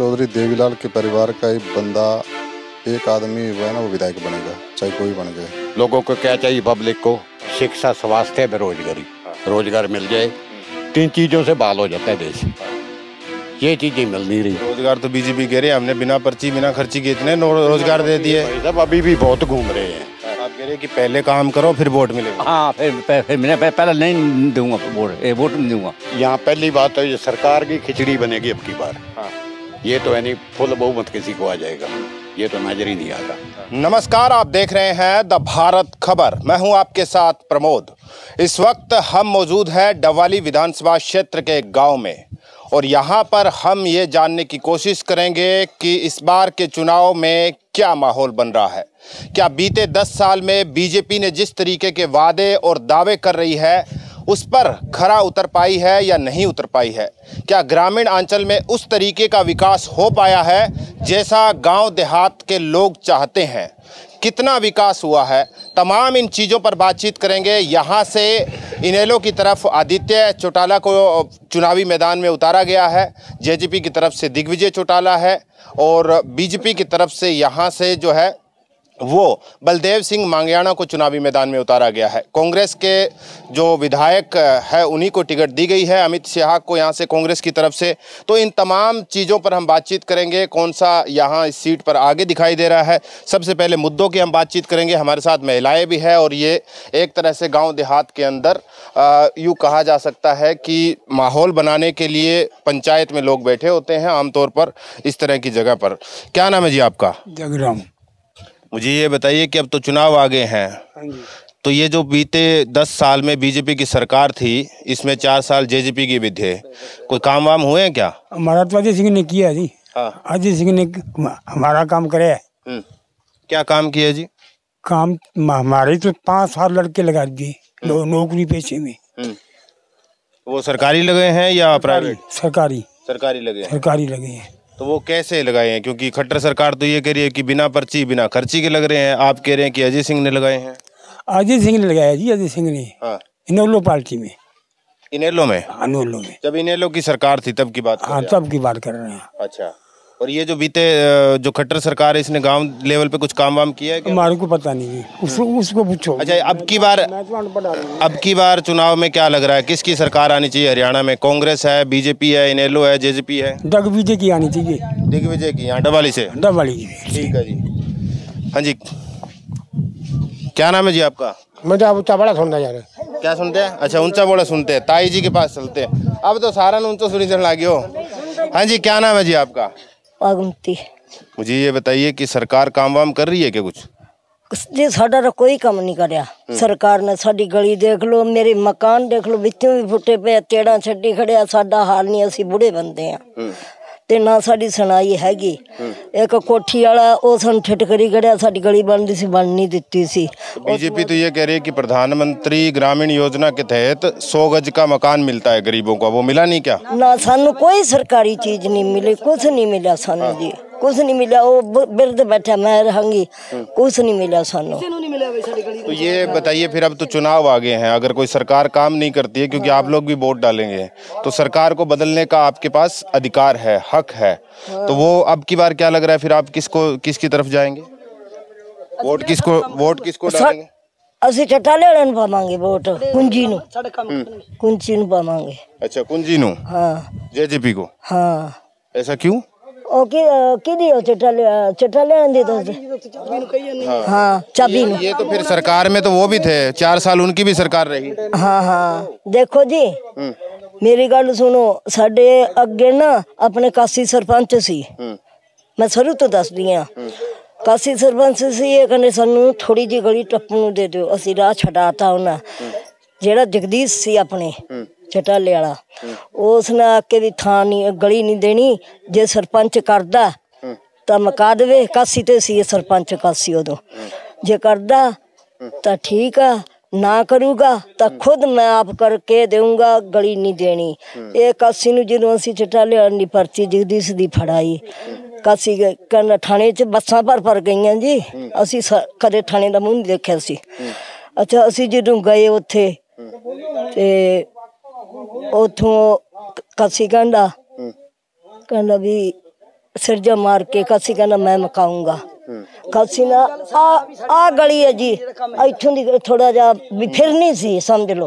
चौधरी देवीलाल के परिवार का एक बंदा, एक आदमी हुआ है ना, वो विधायक बनेगा, चाहे कोई बन जाए। लोगों को क्या चाहिए? पब्लिक को शिक्षा, स्वास्थ्य, बेरोजगारी, रोजगार मिल जाए। तीन चीज़ों से बहाल हो जाता है देश, ये चीज़ें मिल नहीं रही। रोजगार तो बीजेपी कह रही है, हमने बिना पर्ची बिना खर्ची के इतने रोजगार दे दिए। सब अभी भी बहुत घूम रहे हैं। आप कह रहे हैं कि पहले काम करो फिर वोट मिलेगा। हाँ, फिर पहले नहीं दूंगा वोट नहीं दूंगा। यहाँ पहली बात तो ये सरकार की खिचड़ी बनेगी अब की बार। ये तो यानी फुल बहुमत किसी को आ जाएगा, ये तो नजर ही नहीं आता। नमस्कार, आप देख रहे हैं द भारत खबर, मैं हूं आपके साथ प्रमोद। इस वक्त हम मौजूद हैं डबवाली विधानसभा क्षेत्र के एक गाँव में, और यहां पर हम ये जानने की कोशिश करेंगे कि इस बार के चुनाव में क्या माहौल बन रहा है। क्या बीते 10 साल में बीजेपी ने जिस तरीके के वादे और दावे कर रही है उस पर खरा उतर पाई है या नहीं उतर पाई है? क्या ग्रामीण अंचल में उस तरीके का विकास हो पाया है जैसा गांव देहात के लोग चाहते हैं? कितना विकास हुआ है? तमाम इन चीज़ों पर बातचीत करेंगे। यहाँ से इनेलो की तरफ आदित्य चौटाला को चुनावी मैदान में उतारा गया है, जेजेपी की तरफ से दिग्विजय चौटाला है, और बीजेपी की तरफ से यहाँ से जो है वो बलदेव सिंह मांगियाणा को चुनावी मैदान में उतारा गया है। कांग्रेस के जो विधायक है उन्हीं को टिकट दी गई है, अमित सिहाग को यहाँ से कांग्रेस की तरफ से। तो इन तमाम चीज़ों पर हम बातचीत करेंगे, कौन सा यहाँ इस सीट पर आगे दिखाई दे रहा है। सबसे पहले मुद्दों की हम बातचीत करेंगे। हमारे साथ महिलाएं भी हैं, और ये एक तरह से गाँव देहात के अंदर यूँ कहा जा सकता है कि माहौल बनाने के लिए पंचायत में लोग बैठे होते हैं आमतौर पर इस तरह की जगह पर। क्या नाम है जी आपका? जगराम। मुझे ये बताइए कि अब तो चुनाव आ गए हैं, तो ये जो बीते 10 साल में बीजेपी की सरकार थी, इसमें 4 साल जेजेपी की भी थे, कोई काम वाम हुए हैं क्या? हमारा तो अजय सिंह ने किया जी। हाँ, अजय सिंह ने हमारा काम करे। क्या काम किया जी? काम हमारे तो 5 साल लड़के लगा दिए नौकरी पेशे में। वो सरकारी लगे हैं या प्राइवेट? सरकारी। सरकारी लगे हैं। सरकारी लगे हैं। तो वो कैसे लगाए हैं? क्योंकि खट्टर सरकार तो ये कह रही है कि बिना पर्ची बिना खर्ची के लग रहे हैं, आप कह रहे हैं कि अजय सिंह ने लगाए हैं। अजय सिंह ने लगाया जी, अजय सिंह ने। हाँ, इनेलो पार्टी में। इनेलो में? इनेलो में, जब इनेलो की सरकार थी तब की बात। हाँ, तब की बात कर रहे हैं। अच्छा, और ये जो बीते जो खट्टर सरकार है इसने गांव लेवल पे कुछ काम वाम किया है क्या? हमारे को पता नहीं है, उसको पूछो। अच्छा, अब की बार चुनाव में क्या लग रहा है, किसकी सरकार आनी चाहिए हरियाणा में? कांग्रेस है, बीजेपी है, इनेलो है, जेजेपी है? दिग्विजय की आनी चाहिए। दिग्विजय की? यहाँ डबवाली से? डबवाली। ठीक है जी। हाँ जी, क्या नाम है जी आपका? मुझे आप ऊंचा बड़ा सुनना जा रहा है। क्या सुनते हैं? अच्छा, ऊंचा बड़ा सुनते हैं। ताई जी के पास चलते हैं, अब तो सारा ऊंचा सुनी चल लगी हो। हाँ जी, क्या नाम है जी आपका? मुझे ये बताइए कि सरकार काम वाम कर रही है क्या कुछ? जी, साडा तो कोई काम नहीं करया सरकार ने। साडी गली देख लो, मेरे मकान देख लो, बिचों भी फुटे पे टेड़ा छड्डी खड़िया, साडा हाल नहीं, असी बूढ़े बंदे हैं ते ना साडी सुनाई हैगी। एक कोठी वाला उसने ठिटकरी खड़िया, साडी गली बनती सी बन नहीं दिती सी। बीजेपी तो ये कह रही है कि प्रधानमंत्री ग्रामीण योजना के तहत 100 गज का मकान मिलता है गरीबों को, वो मिला नहीं क्या? ना, सानू कोई सरकारी चीज नहीं मिली, कुछ नहीं मिला सानू जी, कुछ नहीं मिला। वो बिरद बैठा मैं रहूंगी, कुछ नहीं मिला सानू। तो ये बताइए फिर, अब तो चुनाव आ गए हैं, अगर कोई सरकार काम नहीं करती है, क्योंकि आप लोग भी वोट डालेंगे, तो सरकार को बदलने का आपके पास अधिकार है, हक है, तो वो अब की बार क्या लग रहा है फिर, आप किसकी तरफ जाएंगे? वोट किसको डालेंगे? असि चौटाले वाले पावांगे वोट, कुंजी नू पावांगे। अच्छा, कुंजी नू? हाँ, जेजेपी को? हाँ। ऐसा क्यों? ये तो फिर सरकार में तो वो भी थे, 4 साल उनकी भी सरकार रही। हाँ हाँ, देखो जी मेरी गल सुनो, साडे अगे ना अपने काशी सरपंच सी, मैं शुरू तो दस दी हां, काशी सरपंच सी, ये कहने सानू थोड़ी जी गली टप्पू दे दो, असी राह छडाता उन्हां। जेड़ा जगदीश सी अपने चटाले वाला, उसने आके भी थां नहीं गली नहीं देनी, जे सरपंच करदा तो मका देवे, कासी ते सी सरपंच कासी उदों, जे करदा तो ठीक आ, ना करूगा तो खुद मैं आप करके दूंगा, गली नहीं देनी। ये कासी नूं जदों असीं चटाले वाले दी पर्ची जगदीश दी फड़ाई, कासी कहना थाने च बसां भर गईयां जी, असीं कदे थाने दा मूंह नहीं देखिया सी। अच्छा, असीं जदों गए उत्थे ते उथों कासी कहना भी सिरजा मार के कसी कहना मैं मकाऊंगा कसी ना आ गली है जी इथों दी थोड़ा जा फिरनी सी समझ लो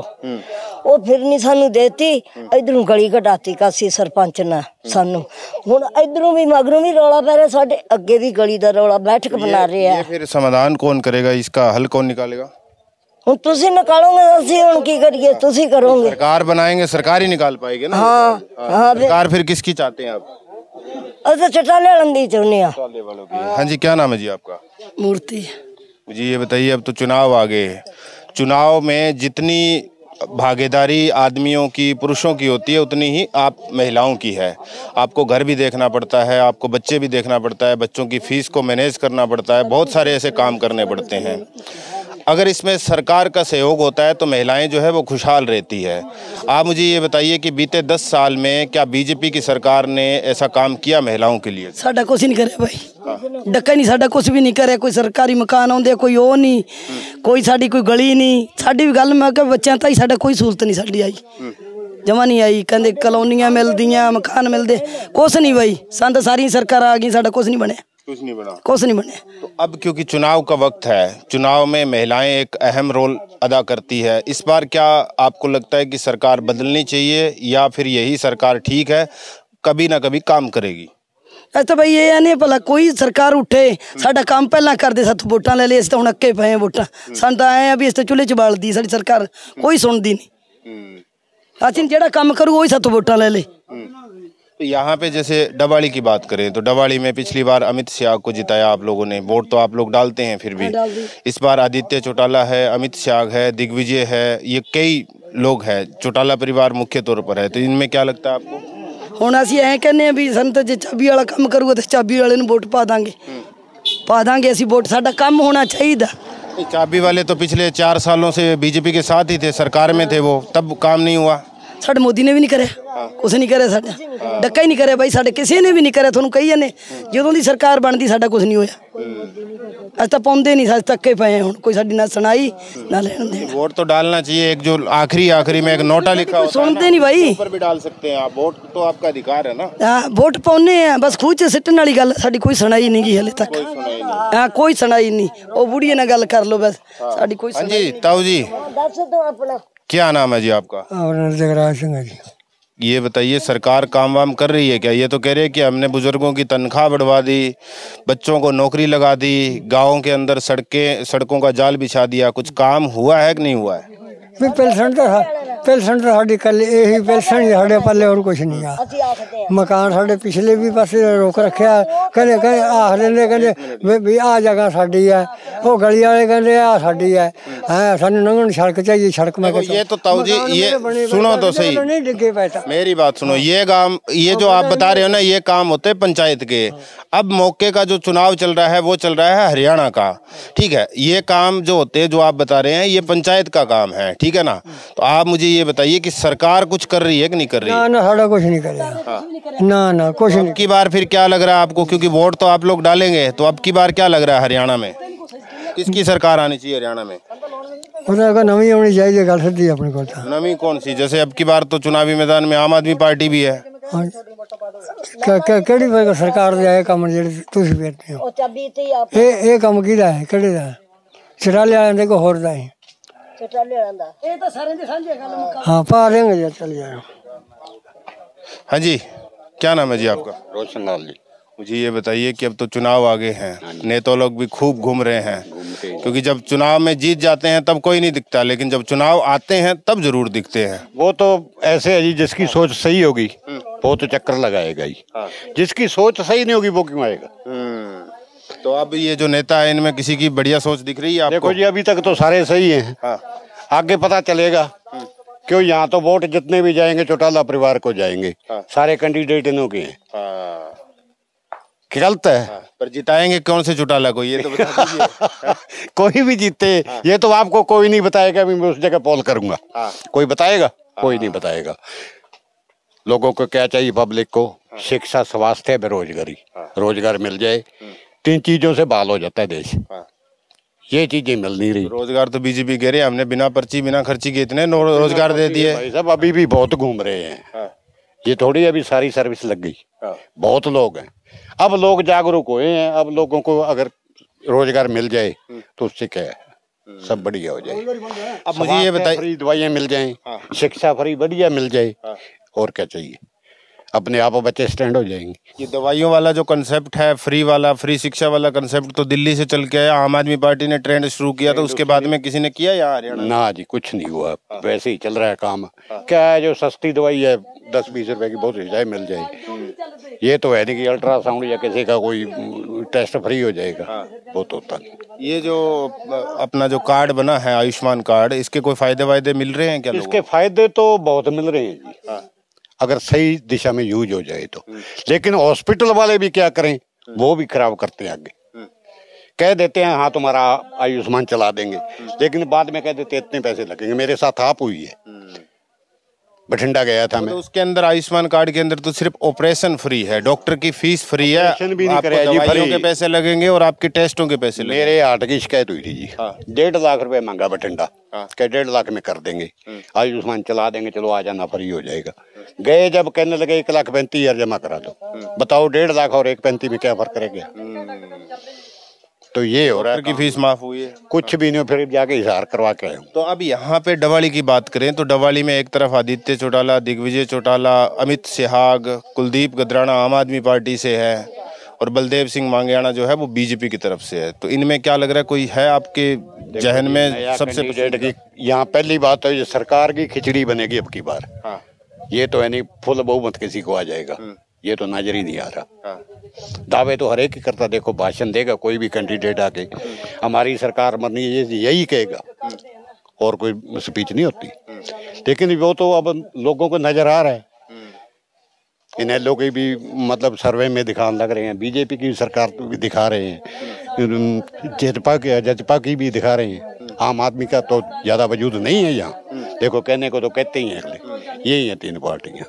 वो फिरनी सानू देती इधरों गली घटाती कासी सरपंच ने सानू हुण इधरों भी मगरों भी रौला पै रहा साडे अगे भी गली दा रौला बैठक बना रहे हैं। फिर समाधान कौन करेगा, इसका हल कौन निकालेगा? हुण तुसी निकालोगे असी हुण की करिए, तुसी करोगे, सरकार बनाएंगे, सरकार ही निकाल पाएगी ना। हाँ हाँ, सरकार फिर किसकी चाहते हैं आप? अच्छा चौटाले वाली चुनने। हाँ जी, क्या नाम है जी आपका? मूर्ति जी। ये बताइए, अब तो चुनाव आ गए, चुनाव में जितनी भागीदारी आदमियों की, पुरुषों की होती है उतनी ही आप महिलाओं की है। आपको घर भी देखना पड़ता है, आपको बच्चे भी देखना पड़ता है, बच्चों की फीस को मैनेज करना पड़ता है, बहुत सारे ऐसे काम करने पड़ते हैं। अगर इसमें सरकार का सहयोग होता है तो महिलाएं जो है वो खुशहाल रहती है। आप मुझे ये बताइए कि बीते 10 साल में क्या बीजेपी की सरकार ने ऐसा काम किया महिलाओं के लिए? साडा कुछ नहीं करे भाई, डका नहीं, साडा कुछ भी नहीं करे। कोई सरकारी मकान आंदे, कोई ओ नहीं, कोई साडी कोई गली नहीं, साडी गल मैं कह बच्चों ताई साडा कोई सहूलत नहीं साडी आई, जमा नहीं आई। कहंदे कलोनियां मिलदियां, मकान मिलदे, कुछ नहीं भाई। सां सारी सरकार आ गई, साडा कुछ नहीं बने, कुछ नहीं बना, कुछ नहीं बने। तो अब क्योंकि चुनाव का वक्त है, चुनाव में महिलाएं एक अहम रोल अदा करती है, इस बार क्या आपको लगता है कि सरकार बदलनी चाहिए या फिर यही सरकार ठीक है, कभी ना कभी काम करेगी? तो भाई ये नहीं भला कोई सरकार उठे साडा काम पहला कर दे, साथ वोटा ले ले, इस तो हम अके पे वोटा साडा आए भी, इस तो चूल्हे च बालदी साडी सरकार, कोई सुनदी नहीं। असीं जेड़ा काम करू वही साथ वोटा ले ले। यहाँ पे जैसे डबवाली की बात करें तो डबवाली में पिछली बार अमित सिहाग को जिताया आप लोगों ने, वोट तो आप लोग डालते हैं, फिर भी इस बार आदित्य चौटाला है, अमित सिहाग है, दिग्विजय है, ये कई लोग हैं, चौटाला परिवार मुख्य तौर पर है, तो इनमें क्या लगता है आपको? हुण असीं ऐ कहने भी संत जे चाबी वाला काम करूगा तो चाबी वाले नूं वोट पा दांगे असीं वोट, साडा काम होना चाहिदा। चाबी वाले तो पिछले 4 सालों से बीजेपी के साथ ही थे, सरकार में थे वो, तब काम नहीं हुआ। साडे मोदी ने भी नहीं करे, कुछ नहीं करे, साडा डक्का ही नहीं करे भाई, साडे किसी ने भी नहीं करे। तुहानूं कही जाने जदों दी सरकार बनदी साडा कुछ नहीं होया, अस तां पाउंदे नहीं, साडे तक्के पए हुण, कोई साडी ना सुनाई ना लेण देण। वोट तो डालना चाहिए, एक जो आखिरी में एक नोटा लिखा होता है, सुनते नहीं भाई, ऊपर भी डाल सकते हैं आप, वोट तो आपका अधिकार है ना। हां वोट पाउने हैं, बस खूह च सिटण वाली गल साडी कोई सुनाई नहीं गई हले तक, हां कोई सुनाई नहीं। ओ बुढ़िए नाल गल कर लो बस, साडी कोई सुनाई नहीं। हां जी ताऊ जी दस दो अपना, क्या नाम है जी आपका? जगराज सिंह है जी। ये बताइए, सरकार काम वाम कर रही है क्या? ये तो कह रहे हैं कि हमने बुजुर्गों की तनख्वाह बढ़वा दी, बच्चों को नौकरी लगा दी, गाँव के अंदर सड़कों का जाल बिछा दिया, कुछ काम हुआ है कि नहीं हुआ है? पेंशन तो साड़ी कल यही पेंशन साढ़े पल्ले और कुछ नहीं आ। मकान साढ़े पिछले भी बस रोक रखे, कदे कदे आख देंगे कहते भी आ जगह साड़ी है, वो गली वाले कहते आ साड़ी है, है सानू लंघन सड़क चाहिए, सड़क में ये तो ताऊ जी ये सुनो तो सही, नहीं डिगे पैसा, मेरी बात सुनो, ये काम ये जो आप बता रहे हो ना, ये काम होते हैं पंचायत के। अब मौके का जो चुनाव चल रहा है वो चल रहा है हरियाणा का, ठीक है, ये काम जो होते हैं जो आप बता रहे हैं ये पंचायत का काम है, ठीक है ना। तो आप मुझे ये बताइए कि सरकार कुछ कर रही है कि नहीं कर रही? ना ना सारा कुछ नहीं कर रही, ना ना कुछ नहीं। अब की बार फिर क्या लग रहा है आपको, क्योंकि वोट तो आप लोग डालेंगे, तो अब की बार क्या लग रहा है हरियाणा में, किसकी सरकार आनी चाहिए हरियाणा में? नवी होनी चाहिए, गल सीधी अपने को। नवी कौन सी? जैसे अब की बार तो चुनावी मैदान में आम आदमी पार्टी भी है, केड़ी सरकार दे आए काम जेड़े तुसीं बैठदे हो, ए काम किहदा है, केड़े दा? चौटाले वालेयां दे कोई होर दा है? चौटाले वालेयां दा ए तां सारेयां दी सांझी गल मुका। हां पा देंगे जी, चल जाओ। हां जी, क्या नाम है जी आपका? रोशन लाल जी। मुझे ये बताइए कि अब तो चुनाव आ गए हैं, नेता लोग भी खूब घूम रहे हैं, क्योंकि जब चुनाव में जीत जाते हैं तब कोई नहीं दिखता, लेकिन जब चुनाव आते हैं तब जरूर दिखते हैं। वो तो ऐसे है जी, जिसकी सोच सही होगी वो तो चक्कर लगाएगा ही, जिसकी सोच सही नहीं होगी वो क्यों आएगा। तो अब ये जो नेता है इनमें किसी की बढ़िया सोच दिख रही है आपको? देखो जी, अभी तक तो सारे सही है, आगे पता चलेगा, क्यों यहाँ तो वोट जितने भी जाएंगे चौटाला परिवार को जाएंगे, सारे कैंडिडेट इनों के हैं, गलत है। हाँ, पर जिताएंगे कौन से चौटाला को, ये तो बता दीजिए। कोई भी जीते। हाँ, ये तो आपको कोई नहीं बताएगा मैं उस जगह पोल करूंगा। हाँ, कोई बताएगा? हाँ, कोई नहीं बताएगा। लोगों को क्या चाहिए, पब्लिक को? हाँ, शिक्षा, स्वास्थ्य, बेरोजगारी। हाँ, रोजगार मिल जाए, 3 चीजों से बहाल हो जाता है देश। हाँ, ये चीजें मिल नहीं रही। रोजगार तो बीजेपी कह रही है हमने बिना पर्ची बिना खर्ची के इतने रोजगार दे दिए। सब अभी भी बहुत घूम रहे हैं, ये थोड़ी अभी सारी सर्विस लग गई, बहुत लोग हैं। अब लोग जागरूक हुए हैं, अब लोगों को अगर रोजगार मिल जाए तो उससे क्या है, सब बढ़िया हो जाए। अब मुझे ये बताइए, फ्री दवाइयाँ मिल जाएं, शिक्षा फ्री बढ़िया मिल जाए, और क्या चाहिए, अपने आप बच्चे स्टैंड हो जाएंगे। ये दवाइयों वाला जो कंसेप्ट है, फ्री वाला, फ्री शिक्षा वाला कंसेप्ट तो दिल्ली से चल के आया, आम आदमी पार्टी ने ट्रेंड शुरू किया, तो उसके बाद में किसी ने किया या हरियाणा? ना जी, कुछ नहीं हुआ, वैसे ही चल रहा है काम। क्या है, जो सस्ती दवाई है 10-20 रुपए की, बहुत हिसाब मिल जाएगी। ये तो है नहीं कि अल्ट्रासाउंड या किसी का कोई टेस्ट फ्री हो जाएगा, वो तो होता नहीं। ये जो अपना जो कार्ड बना है आयुष्मान कार्ड, इसके कोई फायदे वायदे मिल रहे हैं क्या? इसके फायदे तो बहुत मिल रहे हैं अगर सही दिशा में यूज हो जाए तो, लेकिन हॉस्पिटल वाले भी क्या करें, वो भी खराब करते हैं। आगे कह देते हैं हाँ तुम्हारा आयुष्मान चला देंगे, लेकिन बाद में कह देते हैं इतने पैसे लगेंगे। मेरे साथ आप हुई है, बठिंडा गया था मैं, तो उसके अंदर आयुष्मान कार्ड के अंदर तो सिर्फ ऑपरेशन फ्री है, डॉक्टर की फीस फ्री है, दवाइयों के पैसे लगेंगे और आपके टेस्टों के पैसे। मेरे हार्ट की शिकायत हुई थी जी, 1.5 लाख रुपए मांगा बठिंडा, क्या 1.5 लाख में कर देंगे, आयुष्मान चला देंगे, चलो आ जाना फ्री हो जाएगा। गए जब कहने लगे 1,35,000 जमा करा दो, बताओ 1.5 लाख और 1,35,000 में क्या फर्क रहेगा? तो ये हो रहा है, की फीस माफ हुई है, कुछ भी नहीं, फिर जाके इजहार करवा के आए। तो अब यहाँ पे डबवाली की बात करें तो डबवाली में एक तरफ आदित्य चौटाला, दिग्विजय चौटाला, अमित सिहाग, कुलदीप गदराना आम आदमी पार्टी से है और बलदेव सिंह मांगियाणा जो है वो बीजेपी की तरफ से है, तो इनमें क्या लग रहा है, कोई है आपके जहन में सबसे? यहाँ पहली बात है, सरकार की खिचड़ी बनेगी अब की बार, ये तो है नहीं फुल बहुमत किसी को आ जाएगा, ये तो नजर ही नहीं आ रहा। दावे तो हर एक ही करता, देखो भाषण देगा कोई भी कैंडिडेट आके, हमारी सरकार बननी है, यही कहेगा, और कोई स्पीच नहीं होती। लेकिन वो तो अब लोगों को नजर आ रहा है, इनेलो की भी मतलब सर्वे में दिखाने लग रहे हैं, बीजेपी की सरकार तो भी दिखा रहे हैं, जजपा की भी दिखा रहे हैं, आम आदमी का तो ज्यादा वजूद नहीं है यहाँ। देखो कहने को तो कहते ही हैं, यही है 3 पार्टियाँ।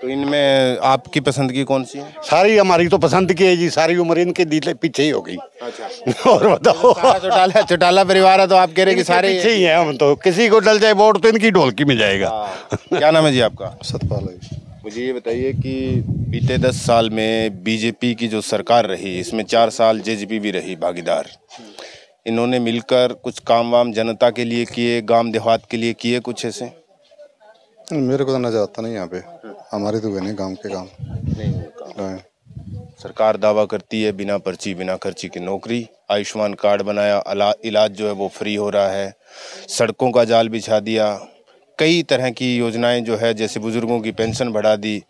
तो इनमें आपकी पसंद की कौन सी है? सारी हमारी तो पसंद की है जी, सारी उम्र इनके पीछे ही हो गई। अच्छा। और बताओ, चौटाला परिवार है तो आप कह रहे कि सारे पीछे ही है, हम तो किसी को डल जाए वोट तो इनकी ढोलकी में जाएगा। क्या नाम है जी आपका? सतपाल। मुझे ये बताइए कि बीते 10 साल में बीजेपी की जो सरकार रही, इसमें 4 साल जेजेपी भी रही भागीदार, इन्होंने मिलकर कुछ काम वाम जनता के लिए किए, गांव देहात के लिए किए कुछ ऐसे? मेरे को तो नजर आता नहीं यहाँ पे, हमारे तो नहीं गांव के काम नहीं। सरकार दावा करती है बिना पर्ची बिना खर्ची की नौकरी, आयुष्मान कार्ड बनाया, इलाज जो है वो फ्री हो रहा है, सड़कों का जाल बिछा दिया, कई तरह की योजनाएं जो है, जैसे बुजुर्गों की पेंशन बढ़ा दी,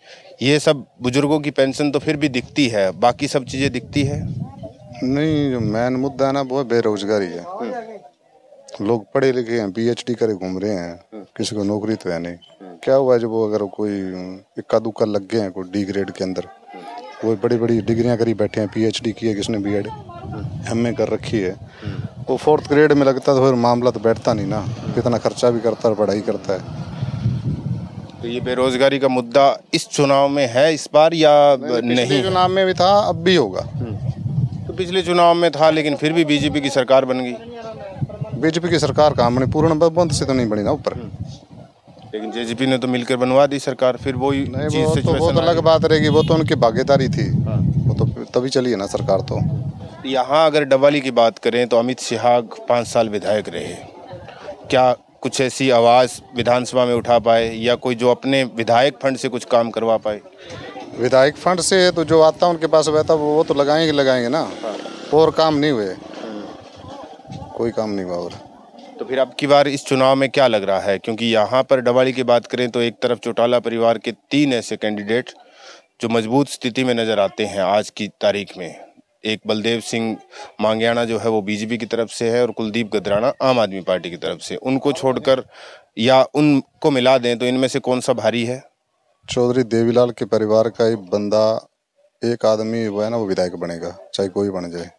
ये सब। बुजुर्गों की पेंशन तो फिर भी दिखती है, बाकी सब चीजें दिखती है नहीं। जो मेन मुद्दा है ना वो बेरोजगारी है, लोग पढ़े लिखे हैं, पीएचडी करे घूम रहे हैं, किसी को नौकरी तो है नहीं। क्या हुआ जब वो अगर कोई इक्का दुक्का लग गए हैं कोई डी ग्रेड के अंदर, वो बड़ी बड़ी डिग्रियां करी बैठे हैं, पीएचडी की है किसने, बीएड एमए कर रखी है, वो 4th ग्रेड में लगता तो फिर मामला तो बैठता नहीं ना, कितना खर्चा भी करता है पढ़ाई करता है। तो ये बेरोजगारी का मुद्दा इस चुनाव में है इस बार या नहीं? चुनाव में भी था, अब भी होगा, तो पिछले चुनाव में था, लेकिन फिर भी बीजेपी की सरकार बन गई। बीजेपी की सरकार काम नहीं, पूर्ण बहुमत से तो नहीं बनी ना ऊपर, लेकिन जेजेपी ने तो मिलकर बनवा दी सरकार, फिर वो चीज तो बहुत अलग बात रहेगी, वो तो उनकी भागीदारी थी, वो तो तभी चली है ना सरकार। तो यहाँ अगर डबवाली की बात करें तो अमित सिहाग 5 साल विधायक रहे, क्या कुछ ऐसी आवाज़ विधानसभा में उठा पाए या कोई जो अपने विधायक फंड से कुछ काम करवा पाए? विधायक फंड से तो जो आता उनके पास रहता वो तो लगाएंगे लगाएंगे ना, और काम नहीं हुए, कोई काम नहीं हुआ। और तो फिर अब की बार इस चुनाव में क्या लग रहा है, क्योंकि यहाँ पर डबवाली की बात करें तो एक तरफ चौटाला परिवार के 3 ऐसे कैंडिडेट जो मजबूत स्थिति में नज़र आते हैं आज की तारीख में, एक बलदेव सिंह मांगियाणा जो है वो बीजेपी की तरफ से है और कुलदीप गदराना आम आदमी पार्टी की तरफ से, उनको छोड़कर या उनको मिला दें तो इनमें से कौन सा भारी है? चौधरी देवीलाल के परिवार का एक बंदा, एक आदमी हुआ है ना, वो विधायक बनेगा, चाहे कोई बन जाए।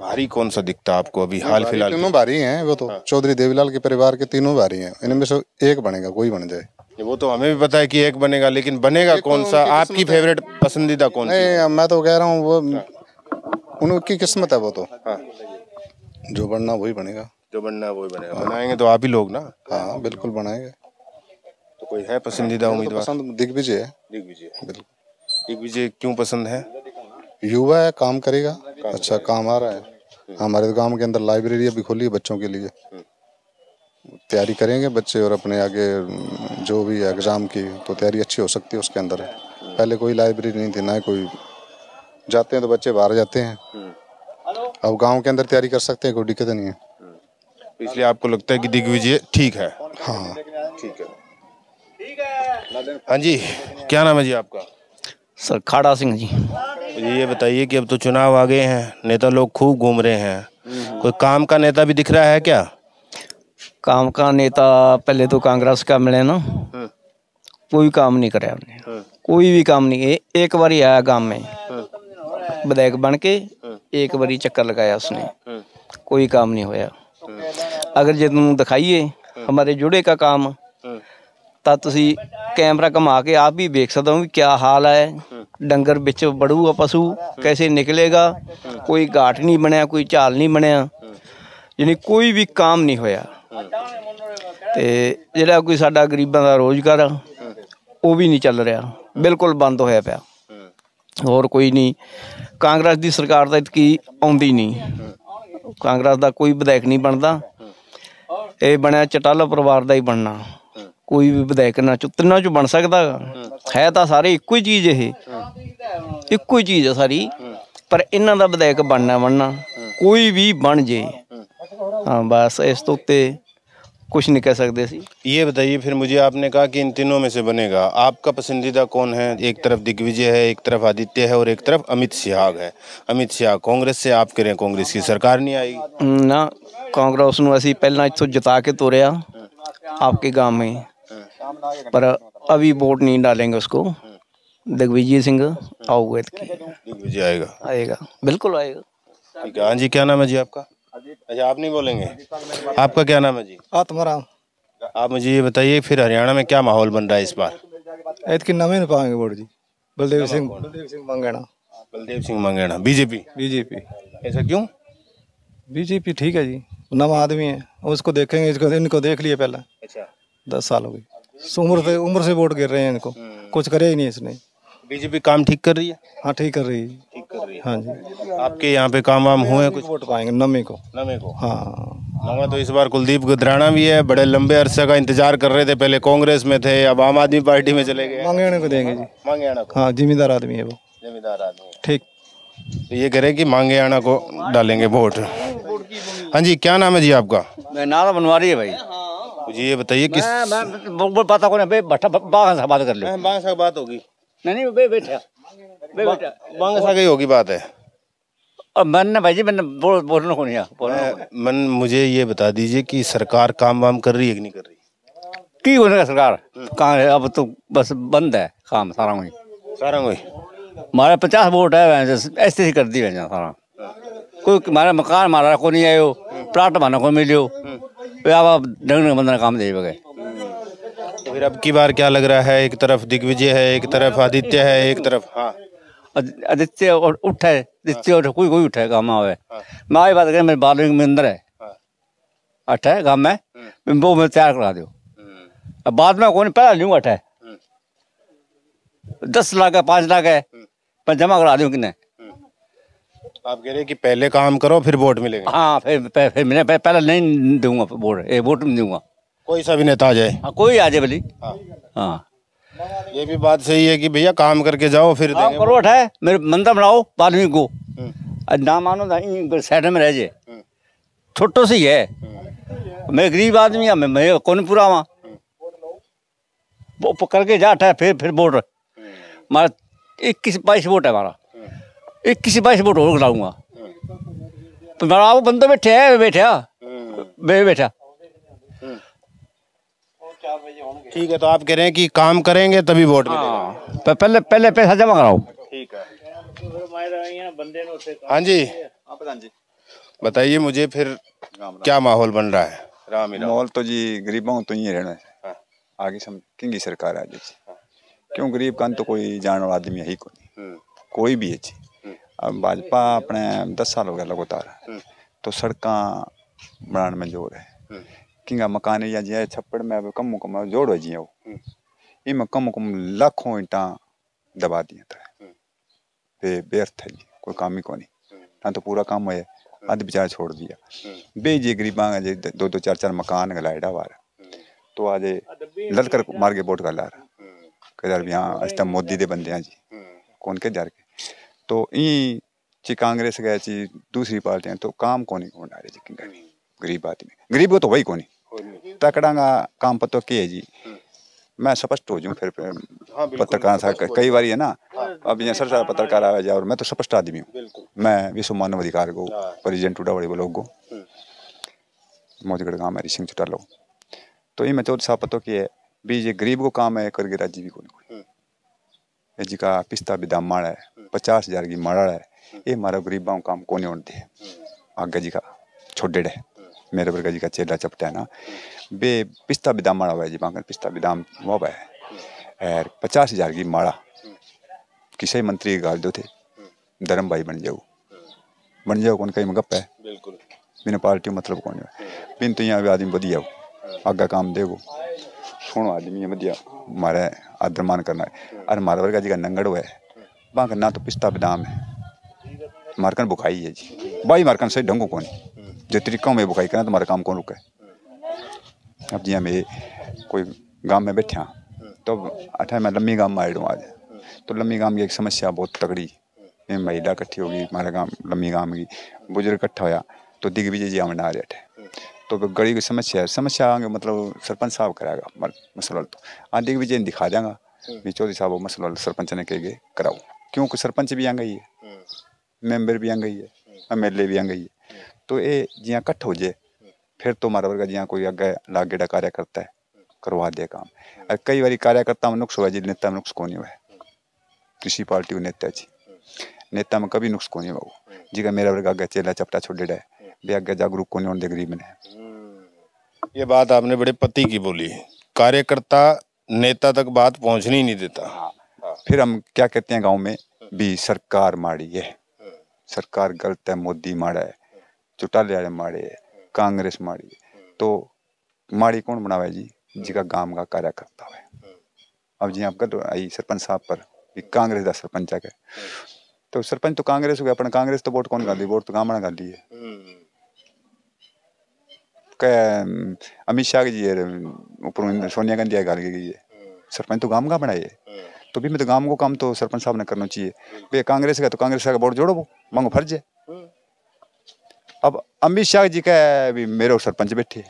भारी कौन सा दिखता आपको अभी हाल फिलहाल? तीनों भारी हैं वो तो। हाँ। चौधरी देवीलाल के परिवार के तीनों भारी हैं, इनमें से एक बनेगा, कोई बन जाए। वो तो हमें भी पता है कि एक बनेगा, लेकिन बनेगा कौन सा? आपकी फेवरेट पसंदीदा कौन सा? नहीं, मैं तो कह रहा हूँ वो उनकी किस्मत है, वो तो जो बनना वही बनेगा, जो बनना वही बनेगा। बनाएंगे तो आप ही लोग ना? हाँ बिल्कुल बनाएंगे। तो कोई है पसंदीदा उम्मीदवार? दिग्विजय है। दिग्विजय बिल्कुल। दिग्विजय क्यों पसंद है? युवा है, काम करेगा, अच्छा काम आ रहा है। हमारे गांव के अंदर लाइब्रेरी अभी खोली है बच्चों के लिए, तैयारी करेंगे बच्चे और अपने आगे जो भी एग्जाम की तो तैयारी अच्छी हो सकती है उसके अंदर। पहले कोई लाइब्रेरी नहीं थी, ना कोई, जाते हैं तो बच्चे बाहर जाते हैं, अब गांव के अंदर तैयारी कर सकते हैं, कोई दिक्कत नहीं है। इसलिए आपको लगता है कि दिग्विजय ठीक है? हाँ ठीक है। हाँ जी, क्या नाम है जी आपका? सर खाड़ा सिंह जी। ये बताइए कि अब तो चुनाव आ गए हैं, नेता लोग खूब घूम रहे हैं, कोई काम का नेता भी दिख रहा है क्या? काम का नेता पहले तो कांग्रेस का मिले ना, कोई काम नहीं करे हमने, कोई भी काम नहीं। एक बारी आया गांव में विधायक बन के, एक बारी चक्कर लगाया उसने, कोई काम नहीं होया। अगर जे तुम दिखाइए हमारे जुड़े का काम ਤਾਂ ਤੁਸੀਂ कैमरा घुमा के आप भी देख सकते हो कि क्या हाल है, डंगर बिच बढ़ूगा, पशु कैसे निकलेगा, कोई घाट नहीं बनया, कोई झाल नहीं बनया, यानी कोई भी काम नहीं होया। ते जिहड़ा कोई साडा गरीबां दा रोजगार वो भी नहीं चल रहा, बिल्कुल बंद होया पिया, होर कोई नहीं। कांग्रेस की सरकार तां की आउंदी नहीं, कांग्रेस का कोई विधायक नहीं बनता, ये बनया चौटाला परिवार का ही बनना, कोई भी विधायक ना तिना चो बन सकता है, तो सारे एको ही चीज़, ये एको ही चीज़ है सारी, पर इन्हों का विधायक बनना बनना, कोई भी बन जे। हाँ बस, इस तो उत्ते कुछ नहीं कह सकते सी। ये बताइए फिर मुझे, आपने कहा कि इन तीनों में से बनेगा, आपका पसंदीदा कौन है? एक तरफ दिग्विजय है, एक तरफ आदित्य है और एक तरफ अमित सिहाग है। अमित सिहाग कांग्रेस से, आप कह रहे हैं कांग्रेस की सरकार नहीं आएगी ना, कांग्रेस नूं असीं पहलां इत्थों जिता के तोरिया आपके गांव में, पर अभी वोट नहीं डालेंगे उसको। दिग्विजय सिंह आओगे, दिग्विजय आएगा, आएगा बिल्कुल आएगा। ठीक है। हाँ जी, क्या नाम है जी आपका? अच्छा आप नहीं बोलेंगे, आपका क्या नाम है जी? आत्माराम। आप मुझे ये बताइए फिर, हरियाणा में क्या माहौल बन रहा है इस बार? ऐतकी नाम नहीं पाएंगे वोट जी। बलदेव सिंह मांगियाणा। बलदेव सिंह मांगियाणा, बीजेपी। ऐसा क्यों? बीजेपी ठीक है जी, नवा आदमी है, उसको देखेंगे, इनको देख लिए पहला, अच्छा 10 साल हो गई, उम्र से वोट गिर रहे हैं इनको, कुछ करे ही नहीं इसने। बीजेपी काम ठीक कर रही है? हाँ ठीक कर रही है। हाँ जी, आपके यहाँ पे काम वाम हुए हैं? कुछ वोट पाएंगे नमे को। हाँ नवा तो इस बार कुलदीप गदराना भी है, बड़े लंबे अरसे का इंतजार कर रहे थे, पहले कांग्रेस में थे, अब आम आदमी पार्टी में चले गए। मांगियाणा को देंगे जी, मांगियाणा को। हाँ जिम्मेदार आदमी है वो, जिम्मेदार आदमी ठीक। तो ये कह रहे कि मांगियाणा को डालेंगे वोट। हाँ जी, क्या नाम है जी आपका? नारा बनवारी है भाई जी। ये बताइए किस मैं पता कौन है बे, बैठा बात कर ले, बात होगी नहीं बे, बैठा बांगसा की होगी बात है। अब मैंने भाई जी मैंने बोलना को नहीं है मन। मुझे ये बता दीजिए कि सरकार काम वाम कर रही है कि नहीं कर रही? की होने सरकार कहाँ है, अब तो बस बंद है काम सारा कोई। हमारा 50 वोट है, ऐसे ही कर दी है सारा, कोई हमारा मकान हमारा को नहीं आयो, प्लाट हमारा को मिलो, आप बंदा काम दे गए। तो फिर अब की बार क्या लग रहा है? एक तरफ दिग्विजय है, एक तरफ आदित्य है, एक तरफ हाँ आदित्य और उठे आदित्य और कोई उठे गाँव आवे। मैं आई बात करें, मेरे बालविंग में अंदर है अठे गाँव में, वो मैं तैयार करा दो, अब बाद में कौन पहला लूँगा अठे 10 लाख है 5 लाख है पर जमा करा दूँ किन्ने। आप कह रहे कि पहले काम करो फिर वोट मिलेगा? हाँ फिर मैंने पहले नहीं दूंगा वोट नहीं दूंगा, कोई सा भी नेता आ जाए। हाँ कोई आ जाए भली। हाँ ये भी बात सही है कि भैया काम करके जाओ फिर देंगे करो है, मेरे मंदिर बनाओ बालवी को, ना मानो साइड में रह जाए, छोटो सी है, मैं गरीब आदमी है, मैं कौन पूरा वहाँ करके जाटा फिर वोट हमारा 21-22 वोट है, हमारा 21-22 वोट और लाऊंगा, तो मेरा आप बंदा बैठा। ठीक है, तो आप कह रहे हैं कि काम करेंगे तभी वोट मिलेगा, पहले पैसा जमा कराओ। ठीक है। हाँ जी बताइए मुझे फिर, क्या माहौल बन रहा है? माहौल तो जी गरीबों तो ही रहना है, आगे किंगी सरकार है क्यों, गरीब का तो कोई जान वाला आदमी है ही कोई भी है जी। अब भाजपा अपने 10 साल हो गया लगातार, तो सड़क बनाने में जोर है, किंगा मकान या जी छप्पड़ में अब कम जोड़ है जी, वो इनमें कम लाखों ईंटा दबा दिया था। ते व्यर्थ है जी, कोई काम ही को नहीं ना तो पूरा काम है अध बेचारा छोड़ दिया बे जी गरीबा जे दो दो चार चार मकान गलायडा वार तो आज ललकर मार के वोट गला कहदार भी हाँ अस मोदी दे बंदे हैं जी कौन के डर के तो ई ची कांग्रेस गए ची दूसरी पार्टियां तो काम को नहीं होना रही गरीब आदमी गरीब को तो वही को नहीं तकड़ा काम पतो के है जी मैं स्पष्ट हो जाऊँ फिर पत्रकार सा कई बार है ना अब यहाँ सरकार पत्रकार आया जाए और मैं तो स्पष्ट आदमी हूँ मैं विश्व मानव अधिकार को परिजन टूटा बड़े लोग को प्रमोदगढ़ गाँव में सिंह चौटाला तो ये मैं चौधरी साहब पतो की है भी ये गरीब को काम है करके राजी भी को नहीं जी का पिस्ता बिदा माड़ा है 50,000 की माड़ा है ये हमारा गरीबा काम को नहीं होते है आगे जी का छोटे है मेरे वर्ग जी का चेला चपटा है ना बे पिस्ता बिदाम माड़ा हुआ है जी बांगर पिस्ता बिदाम वाह है 50,000 की माड़ा किसी मंत्री गाल दो थे धर्म भाई बन जाओ कौन कहीं गप है बिना पार्टी मतलब कौन है बिन तो यहाँ आदमी बढ़िया हो आगे काम देगो सुनो आदमी बढ़िया हमारे आदर मान करना है अरे हमारा वर्ग जी का नंगड़ हुआ है बांगर ना तो पिस्ता बिदाम है मारकन बुखाई है जी भाई मारकन सही ढंगों को नहीं जितनी कम है बुखाई करना तुम्हारा काम कौन रुका है अब जी हमें कोई गांव में बैठे तो अठा मैं लम्बी गांव में आई हूँ आज तो लम्बी गांव की एक समस्या बहुत तगड़ी महिला इकट्ठी होगी हमारे गांव लम्बी गांव की बुजुर्ग इकट्ठा होया तो दिग्विजय जी हमें ना आ रहे थे तो गरीब की समस्या आगे मतलब सरपंच साहब कराएगा मसला तो हाँ दिग्विजय दिखा देंगा भी चौधरी साहब वो मसला सरपंच ने कह कराओ क्योंकि सरपंच भी आ गई है मेंबर भी आ गई है MLA भी आ गई है तो ये जियाँ कट्ठ हो जाए फिर तो हमारा वर्ग जियाँ कोई अगे लागेडा कार्य करता है करवा दे काम और कई बार कार्यकर्ता में नुक्स हुआ जी नेता में नुक्स को नहीं हुआ किसी पार्टी को नेता जी नेता में कभी नुक्स को नहीं हुआ वो जी का मेरा वर्ग आगे चेला चपटा छोड़ डा है बे आगे जागरूक को नहीं होने गरीब ने। ये बात आपने बड़े पति की बोली कार्यकर्ता नेता तक बात पहुँचने ही नहीं देता फिर हम क्या कहते हैं गाँव में भी सरकार माड़ी है सरकार गलत है मोदी माड़ा है चौटाले वाले माड़े है कांग्रेस माड़ी है तो माड़ी कौन बनावा है जी जिका गांव का कार्यकर्ता है अब जी आपका तो आई सरपंच साहब पर कांग्रेस का सरपंच है तो सरपंच तो कांग्रेस हो गया अपन कांग्रेस तो वोट कौन कर दी वोट तो गांव कर दी है अमित सिहाग जी ऊपर सोनिया गांधी गाल गई है सरपंच तो गांव का बनाई है तो भी मैं तो गांव को काम तो सरपंच साहब ने करना चाहिए भैया कांग्रेस का तो कांग्रेस का वोट जोड़ो वो मांगो फर्ज है। अब अमित शाह जी का भी मेरे सरपंच बैठे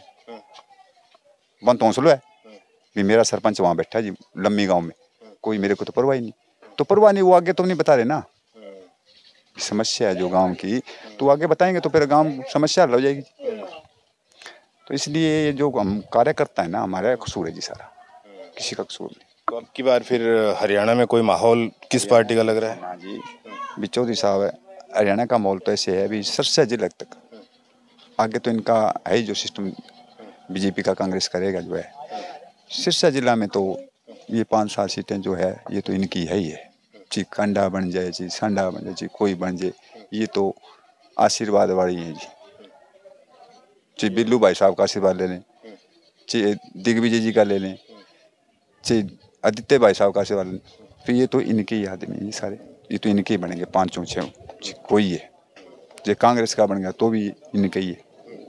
बन तो हौसलो है भी मेरा सरपंच वहाँ बैठा जी लम्बी गांव में कोई मेरे को तो परवाह ही नहीं तो परवाह नहीं वो आगे तुम नहीं बता रहे ना समस्या है जो गाँव की तो आगे बताएंगे तो फिर गाँव समस्या हल हो जाएगी तो इसलिए जो हम कार्यकर्ता है ना हमारा कसूर है जी सारा किसी का कसूर नहीं। तो अब की बार फिर हरियाणा में कोई माहौल किस पार्टी का लग रहा है? ना जी बिचौदी साहब है हरियाणा का माहौल तो ऐसे है अभी सरसा जिले तक आगे तो इनका है ही जो सिस्टम बीजेपी का कांग्रेस करेगा जो है सिरसा जिला में तो ये 5-7 सीटें जो है ये तो इनकी है ही है जी कंडा बन जाए जी सांडा बन जाए जी कोई बन जाए ये तो आशीर्वाद वाली है जी जी बिल्लू भाई साहब का आशीर्वाद ले लें जी दिग्विजय जी का ले लें जी आदित्य भाई साहब का सवाल फिर ये तो इनके ही आदमी ये सारे ये तो इनके ही बनेंगे 5-6 कोई है जो कांग्रेस का बन गया तो भी इनके ही है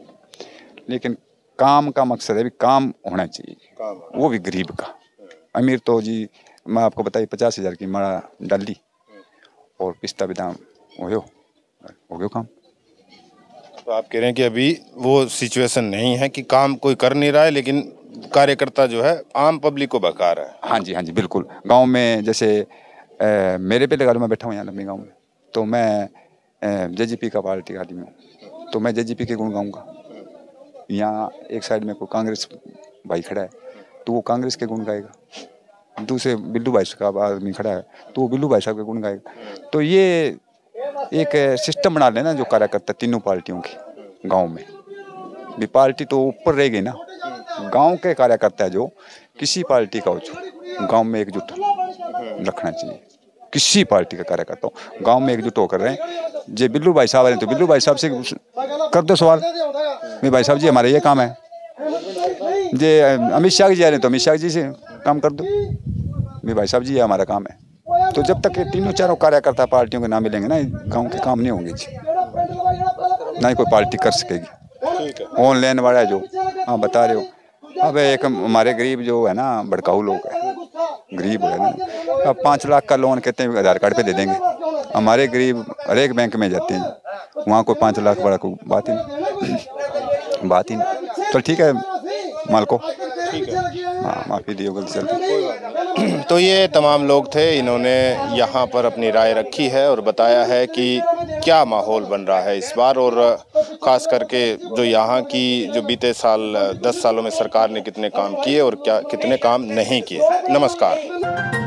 लेकिन काम का मकसद है भी काम होना चाहिए वो भी गरीब का अमीर तो जी मैं आपको बताइए 50,000 की माड़ा डाल दी और पिस्ता बिदाम हो गयो काम। तो आप कह रहे हैं कि अभी वो सिचुएशन नहीं है कि काम कोई कर नहीं रहा है लेकिन कार्यकर्ता जो है आम पब्लिक को बहका रहा है। हाँ जी बिल्कुल गांव में जैसे मेरे पे लगा लो मैं बैठा हूँ यहाँ लम्बी गाँव में तो मैं जेजेपी का पार्टी का आदमी हूँ तो मैं जेजेपी के गुण गाऊँगा यहाँ एक साइड में कोई कांग्रेस भाई खड़ा है तो वो कांग्रेस के गुण गाएगा दूसरे बिल्लू भाई साहब आदमी खड़ा है तो वो बिल्लू भाई साहब के गुण गाएगा तो ये एक सिस्टम बना लेना जो कार्यकर्ता तीनों पार्टियों की गाँव में भी पार्टी तो ऊपर रह गई ना गांव के कार्यकर्ता जो किसी पार्टी का हो गांव में एकजुट रखना चाहिए किसी पार्टी का कार्यकर्ता हो गांव में एकजुट होकर रहे जे बिल्लू भाई साहब आ रहे तो बिल्लू भाई साहब से कर दो सवाल मेरे भाई साहब जी हमारा ये काम है जे अमित शाह जी आ रहे तो अमित शाह जी से काम कर दो मेरे भाई साहब जी ये हमारा काम है तो जब तक ये तीनों चारों कार्यकर्ता पार्टियों के ना मिलेंगे ना, गांव के काम नहीं होंगे जी, ना ही कोई पार्टी कर सकेगी। ऑनलाइन वाला जो हाँ बता रहे हो, अब एक हमारे गरीब जो है ना भड़काऊ लोग है, गरीब है ना, अब 5 लाख का लोन कहते हैं आधार कार्ड पे दे देंगे। हमारे गरीब हरेक बैंक में जाते हैं, वहाँ कोई 5 लाख वाला कोई बात ही नहीं। चल ठीक है मालको, हाँ माफ़ी दियो गलती से। तो ये तमाम लोग थे, इन्होंने यहाँ पर अपनी राय रखी है और बताया है कि क्या माहौल बन रहा है इस बार, और ख़ास करके जो यहाँ की जो बीते साल 10 सालों में सरकार ने कितने काम किए और क्या कितने काम नहीं किए। नमस्कार।